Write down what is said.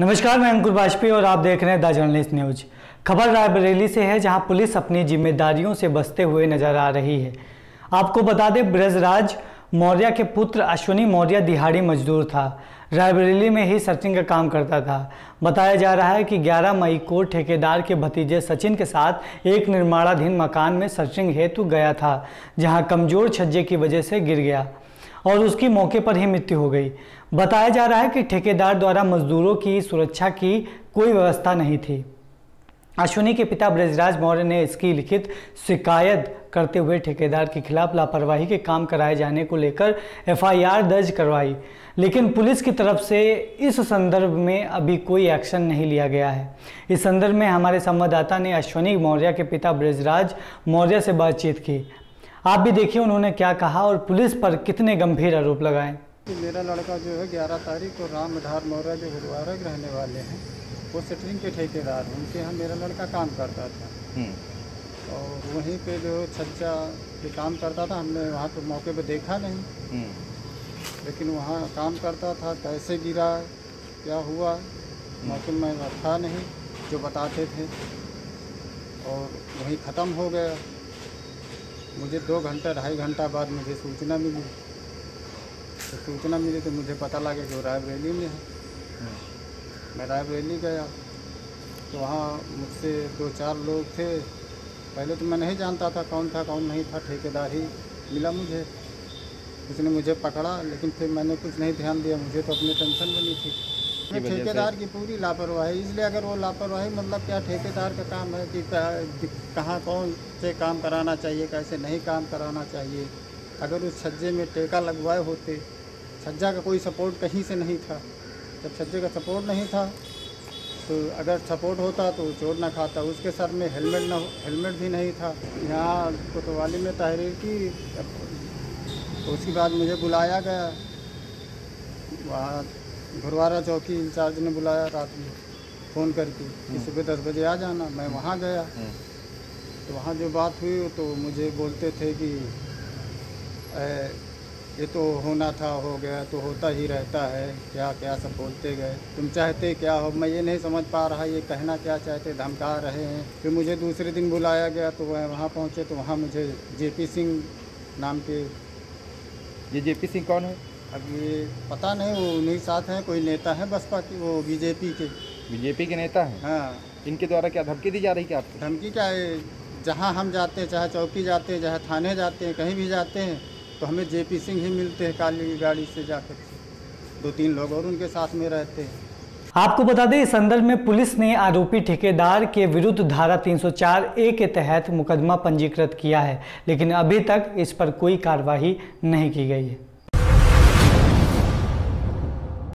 नमस्कार, मैं अंकुर वाजपेयी और आप देख रहे हैं द जर्नलिस्ट न्यूज़। खबर रायबरेली से है, जहां पुलिस अपनी जिम्मेदारियों से बचते हुए नजर आ रही है। आपको बता दें, ब्रजराज मौर्य के पुत्र अश्वनी मौर्य दिहाड़ी मजदूर था। रायबरेली में ही सर्चिंग का काम करता था। बताया जा रहा है कि 11 मई को ठेकेदार के भतीजे सचिन के साथ एक निर्माणाधीन मकान में सर्चिंग हेतु गया था, जहाँ कमजोर छज्जे की वजह से गिर गया और उसकी मौके पर ही मृत्यु हो गई। बताया जा रहा है कि ठेकेदार द्वारा मजदूरों की सुरक्षा की कोई व्यवस्था नहीं थी। अश्वनी के पिता ब्रजराज मौर्य ने इसकी लिखित शिकायत करते हुए ठेकेदार के खिलाफ लापरवाही के काम कराए जाने को लेकर एफआईआर दर्ज करवाई, लेकिन पुलिस की तरफ से इस संदर्भ में अभी कोई एक्शन नहीं लिया गया है। इस संदर्भ में हमारे संवाददाता ने अश्वनी मौर्य के पिता ब्रजराज मौर्य से बातचीत की। आप भी देखिए उन्होंने क्या कहा और पुलिस पर कितने गंभीर आरोप लगाए। मेरा लड़का जो है 11 तारीख को रामधार मौर्य जो गुरुद्वारा के रहने वाले हैं, वो सेटरिंग के ठेकेदार, उनके यहाँ मेरा लड़का काम करता था और वहीं पे जो छज्जा पे काम करता था। हमने वहाँ पे मौके पे देखा नहीं, लेकिन वहाँ काम करता था। कैसे गिरा, क्या हुआ, मौके में था नहीं जो बताते थे और वहीं ख़त्म हो गया। मुझे 2 घंटा 2.5 घंटा बाद मुझे सूचना मिली, तो मुझे पता लगा कि वो रायबरेली में है। मैं रायबरेली गया तो वहाँ मुझसे 2-4 लोग थे। पहले तो मैं नहीं जानता था कौन था कौन नहीं था, ठेकेदार ही मिला मुझे, उसने मुझे पकड़ा, लेकिन फिर मैंने कुछ नहीं ध्यान दिया। मुझे तो अपनी टेंशन बनी थी। ठेकेदार की पूरी लापरवाही, इसलिए अगर वो लापरवाही मतलब क्या, ठेकेदार का काम है कि कहाँ कौन से काम कराना चाहिए, कैसे नहीं काम कराना चाहिए। अगर उस छज्जे में टेका लगवाए होते, छज्जा का कोई सपोर्ट कहीं से नहीं था। जब छज्जे का सपोर्ट नहीं था तो अगर सपोर्ट होता तो चोट ना खाता। उसके सर में हेलमेट भी नहीं था। यहाँ कोतवाली में तहरीर की, तो उसके बाद मुझे बुलाया गया, वहाँ गुरुद्वारा चौकी इंचार्ज ने बुलाया रात में फ़ोन करके कि सुबह 10 बजे आ जाना। मैं वहाँ गया तो वहाँ जो बात हुई तो मुझे बोलते थे कि ये तो होना था, हो गया, तो होता ही रहता है, क्या क्या सब बोलते गए। तुम चाहते क्या हो, मैं ये नहीं समझ पा रहा ये कहना क्या चाहते, धमका रहे हैं। फिर मुझे दूसरे दिन बुलाया गया तो वह वहाँ पहुँचे तो वहाँ मुझे JP सिंह नाम के, ये JP सिंह कौन है अब ये पता नहीं, वो उन्हीं साथ हैं, कोई नेता है बसपा की, वो बीजेपी के नेता हैं। हाँ, इनके द्वारा क्या धमकी दी जा रही है? आपको धमकी क्या है, जहाँ हम जाते हैं, चाहे चौकी जाते हैं, चाहे थाने जाते हैं, कहीं भी जाते हैं तो हमें JP सिंह ही मिलते हैं काली गाड़ी से जाकर, 2-3 लोग और उनके साथ में रहते हैं। आपको बता दें, इस संदर्भ में पुलिस ने आरोपी ठेकेदार के विरुद्ध धारा 304A के तहत मुकदमा पंजीकृत किया है, लेकिन अभी तक इस पर कोई कार्रवाई नहीं की गई है।